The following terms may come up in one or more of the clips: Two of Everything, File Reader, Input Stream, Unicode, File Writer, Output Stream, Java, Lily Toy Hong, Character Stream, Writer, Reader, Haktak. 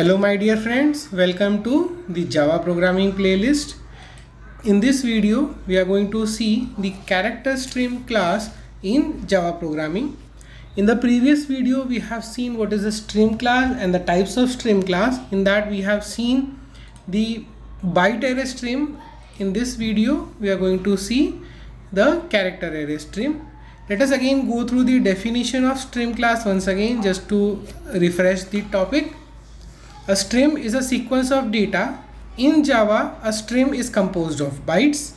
Hello my dear friends, welcome to the Java programming playlist. In this video we are going to see the Character Stream class in Java programming. In the previous video we have seen what is a stream class and the types of stream class. In that we have seen the byte array stream. In this video we are going to see the character array stream. Let us again go through the definition of stream class once again just to refresh the topic. A stream is a sequence of data. In Java, a stream is composed of bytes.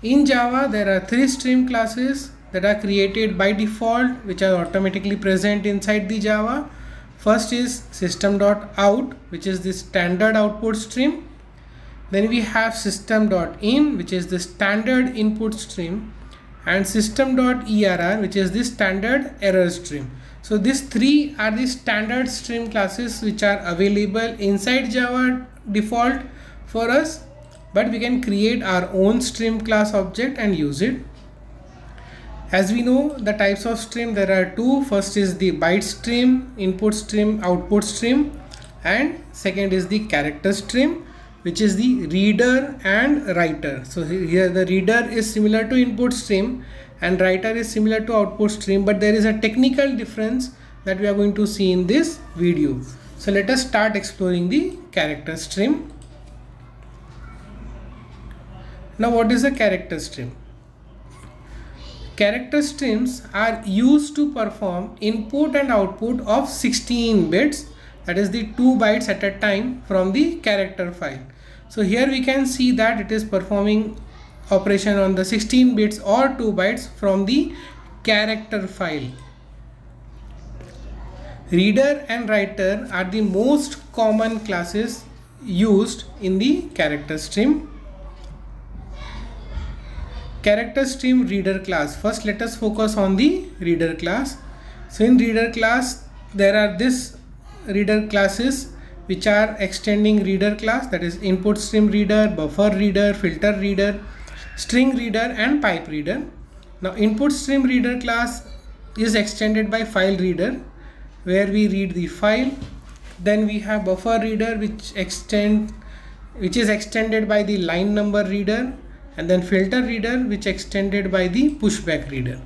In Java, there are three stream classes that are created by default, which are automatically present inside the Java. First is system.out, which is the standard output stream. Then we have system.in, which is the standard input stream, and system.err, which is the standard error stream. So these three are the standard stream classes which are available inside Java default for us, but we can create our own stream class object and use it. As we know, the types of stream, there are two. First is the byte stream, input stream, output stream, and second is the character stream, which is the reader and writer. So here the reader is similar to input stream and writer is similar to output stream, but there is a technical difference that we are going to see in this video. So let us start exploring the character stream. Now what is a character stream? Character streams are used to perform input and output of 16 bits, that is the 2 bytes at a time from the character file. So here we can see that it is performing operation on the 16 bits or 2 bytes from the character file. Reader and writer are the most common classes used in the character stream. Character stream reader class. First let us focus on the reader class. So in reader class there are this reader classes which are extending reader class, that is input stream reader, buffer reader, filter reader, string reader and pipe reader. Now input stream reader class is extended by file reader where we read the file. Then we have buffer reader which is extended by the line number reader, and then filter reader which extended by the pushback reader.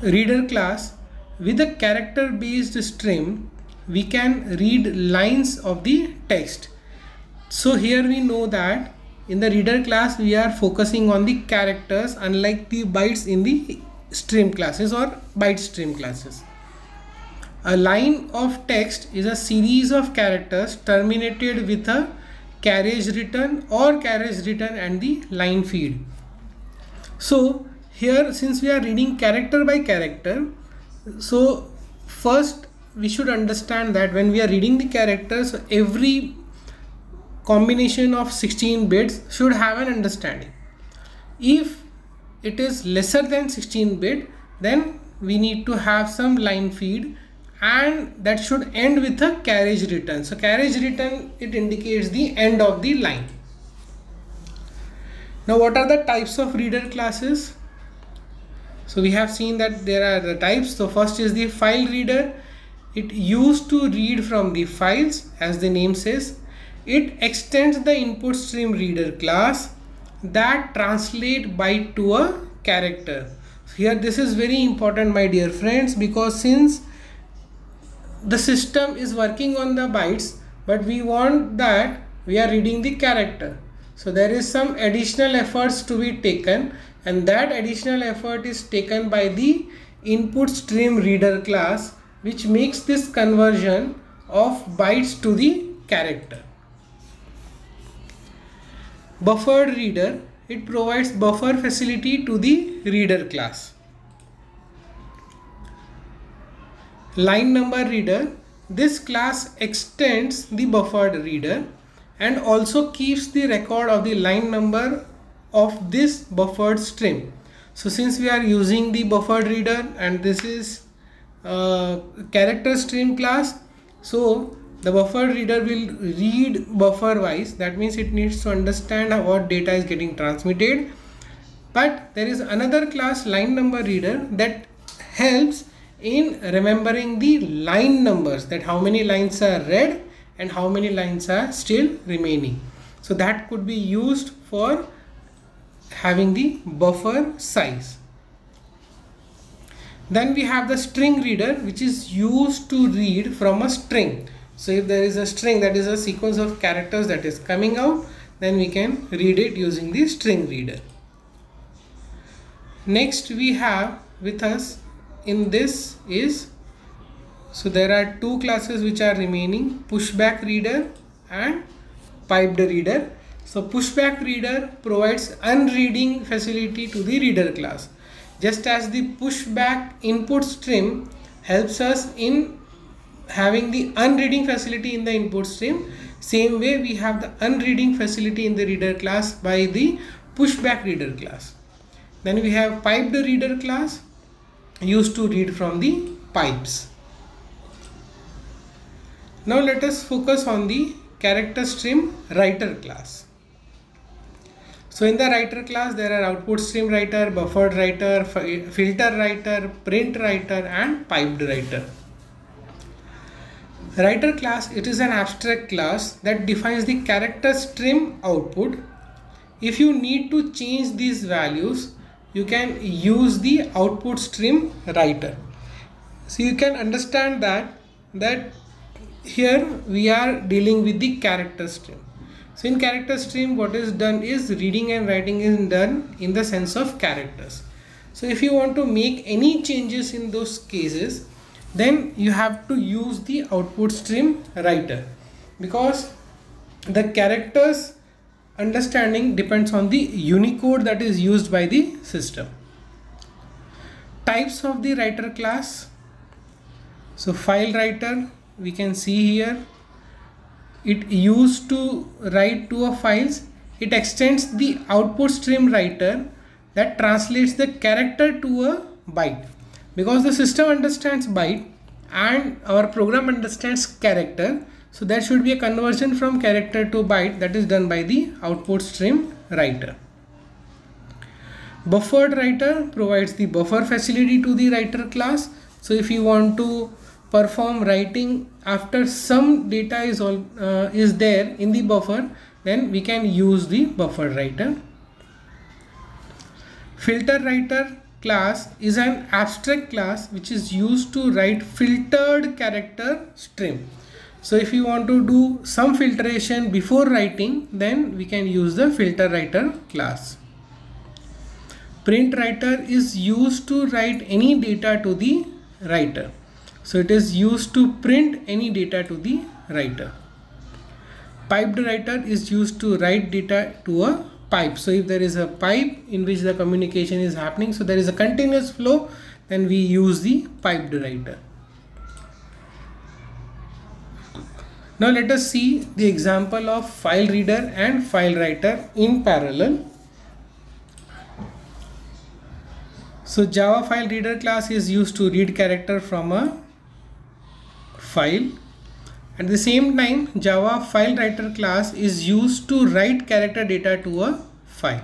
Reader class, with a character based stream we can read lines of the text. So here we know that in the reader class we are focusing on the characters unlike the bytes in the stream classes or byte stream classes. A line of text is a series of characters terminated with a carriage return or carriage return and the line feed. So here, since we are reading character by character, so first we should understand that when we are reading the characters, every combination of 16 bits should have an understanding. If it is lesser than 16 bit, then we need to have some line feed and that should end with a carriage return. So carriage return, it indicates the end of the line. Now what are the types of reader classes? So we have seen that there are the types. So first is the file reader. It used to read from the files, as the name says. It extends the input stream reader class that translates byte to a character. Here this is very important my dear friends, because since the system is working on the bytes, but we want that we are reading the character. So there is some additional efforts to be taken, and that additional effort is taken by the input stream reader class, which makes this conversion of bytes to the character. Buffer reader, it provides buffer facility to the reader class. Line number reader, this class extends the buffered reader and also keeps the record of the line number of this buffered stream. So since we are using the buffered reader and this is character stream class, so the buffer reader will read buffer wise. That means it needs to understand what data is getting transmitted. But there is another class, line number reader, that helps in remembering the line numbers, that how many lines are read and how many lines are still remaining. So that could be used for having the buffer size. Then we have the string reader, which is used to read from a string. So if there is a string, that is a sequence of characters that is coming out, then we can read it using the string reader. Next we have with us in this is, so there are two classes which are remaining, pushback reader and piped reader. So pushback reader provides unreading facility to the reader class. Just as the pushback input stream helps us in having the unreading facility in the input stream, same way we have the unreading facility in the reader class by the pushback reader class. Then we have piped reader class, used to read from the pipes. Now let us focus on the character stream writer class. So in the writer class there are output stream writer, buffered writer, filter writer, print writer and piped writer. Writer class, it is an abstract class that defines the character stream output. If you need to change these values, you can use the output stream writer. So you can understand that here we are dealing with the character stream. So in character stream, what is done is reading and writing is done in the sense of characters. So if you want to make any changes in those cases, then you have to use the output stream writer, because the characters understanding depends on the Unicode that is used by the system. Types of the writer class. So file writer, we can see here, it used to write to a files. It extends the output stream writer that translates the character to a byte, because the system understands byte and our program understands character. So there should be a conversion from character to byte that is done by the output stream writer. Buffered writer provides the buffer facility to the writer class. So if you want to perform writing after some data is there in the buffer, then we can use the buffer writer. Filter writer class is an abstract class which is used to write filtered character stream. So if you want to do some filtration before writing, then we can use the filter writer class. Print writer is used to write any data to the writer. So it is used to print any data to the writer. Piped writer is used to write data to a pipe. So if there is a pipe in which the communication is happening, so there is a continuous flow, then we use the piped writer. Now let us see the example of file reader and file writer in parallel. So Java file reader class is used to read character from a file. At the same time, Java file writer class is used to write character data to a file.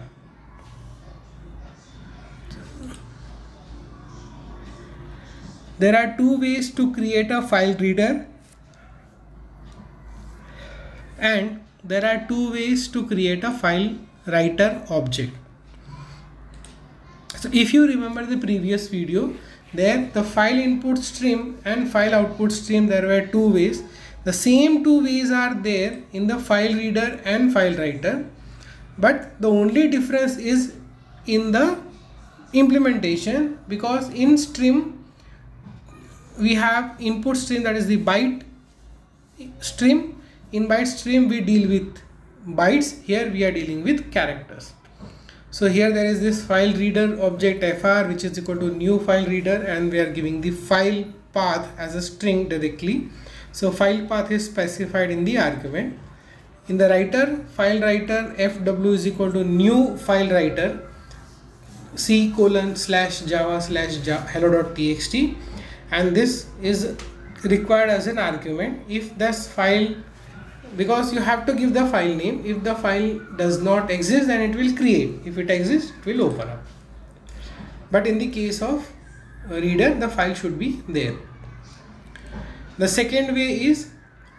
There are two ways to create a file reader, and there are two ways to create a file writer object. So if you remember the previous video, there the file input stream and file output stream, there were two ways. The same two ways are there in the file reader and file writer, but the only difference is in the implementation, because in stream we have input stream, that is the byte stream. In byte stream we deal with bytes, here we are dealing with characters. So here there is this file reader object fr, which is equal to new file reader, and we are giving the file path as a string directly. So file path is specified in the argument. In the writer, file writer fw is equal to new file writer c:/java/hello.txt, and this is required as an argument. If this file, because you have to give the file name, if the file does not exist then it will create, if it exists it will open up. But in the case of reader, the file should be there. The second way is,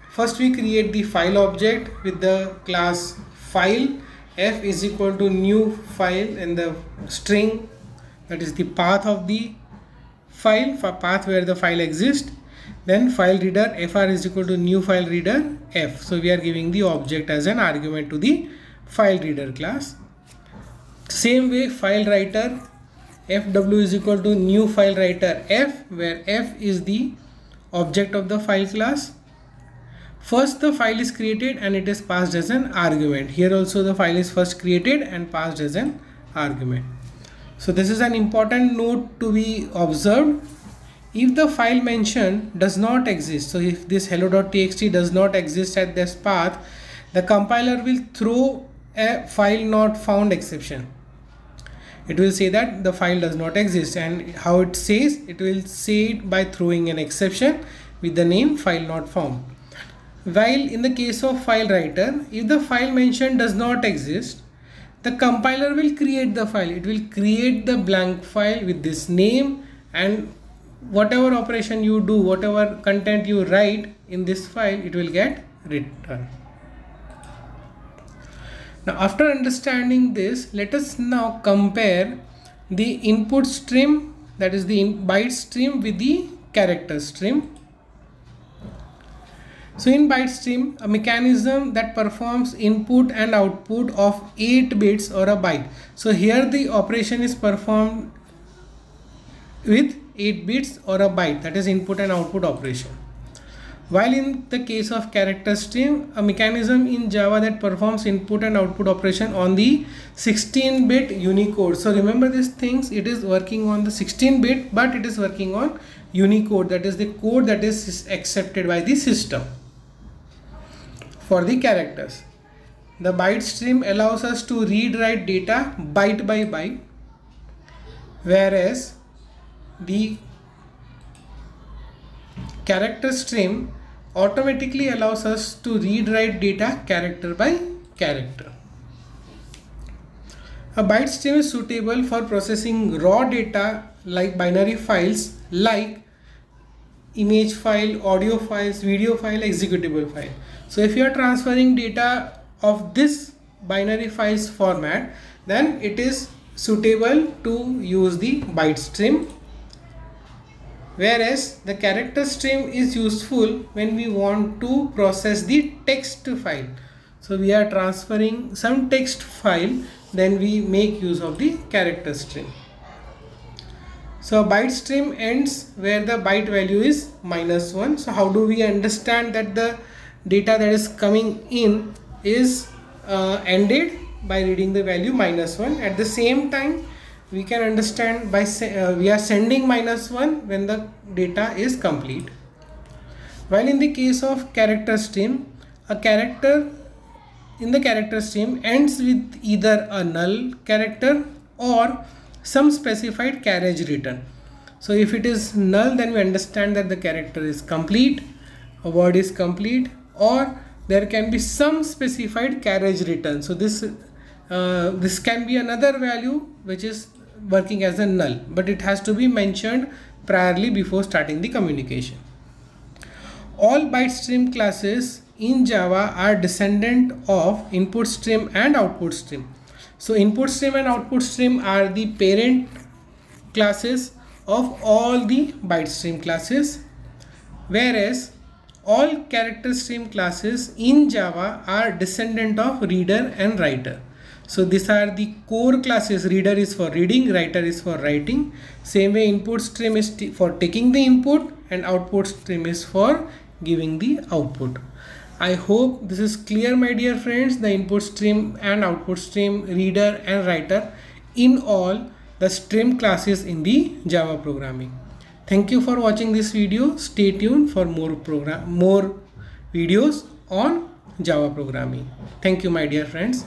first we create the file object with the class file. F is equal to new file and the string, that is the path of the file, for path where the file exists. Then file reader fr is equal to new file reader f. So we are giving the object as an argument to the file reader class. Same way file writer fw is equal to new file writer f, where f is the object of the file class. First the file is created and it is passed as an argument. Here also the file is first created and passed as an argument. So this is an important note to be observed. If the file mentioned does not exist, so if this hello.txt does not exist at this path, the compiler will throw a file not found exception. It will say that the file does not exist, and how it says, it will say it by throwing an exception with the name file not found. While in the case of file writer, if the file mentioned does not exist, the compiler will create the file. It will create the blank file with this name, and whatever operation you do, whatever content you write in this file, it will get returned. Now, after understanding this, let us now compare the input stream, that is the byte stream, with the character stream. So in byte stream, a mechanism that performs input and output of 8 bits or a byte. So here the operation is performed with 8 bits or a byte, that is input and output operation. While in the case of character stream, a mechanism in Java that performs input and output operation on the 16-bit Unicode. So remember these things, it is working on the 16-bit, but it is working on Unicode, that is the code that is accepted by the system for the characters. The byte stream allows us to read-write data byte by byte, whereas the character stream automatically allows us to read-write data character by character. A byte stream is suitable for processing raw data like binary files, like image file, audio files, video file, executable file. So if you are transferring data of this binary files format, then it is suitable to use the byte stream. Whereas the character stream is useful when we want to process the text file. So we are transferring some text file, then we make use of the character stream. So byte stream ends where the byte value is -1. So how do we understand that the data that is coming in is ended? By reading the value -1. At the same time, we can understand by we are sending -1 when the data is complete. While in the case of character stream, a character in the character stream ends with either a null character or some specified carriage return. So if it is null, then we understand that the character is complete, a word is complete, or there can be some specified carriage return. So this can be another value which is working as a null, but it has to be mentioned priorly before starting the communication. All byte stream classes in Java are descendant of input stream and output stream. So input stream and output stream are the parent classes of all the byte stream classes, whereas all character stream classes in Java are descendant of reader and writer. So these are the core classes. Reader is for reading, writer is for writing. Same way input stream is for taking the input and output stream is for giving the output. I hope this is clear, my dear friends. The input stream and output stream, reader and writer, in all the stream classes in the Java programming. Thank you for watching this video. Stay tuned for more videos on Java programming. Thank you, my dear friends.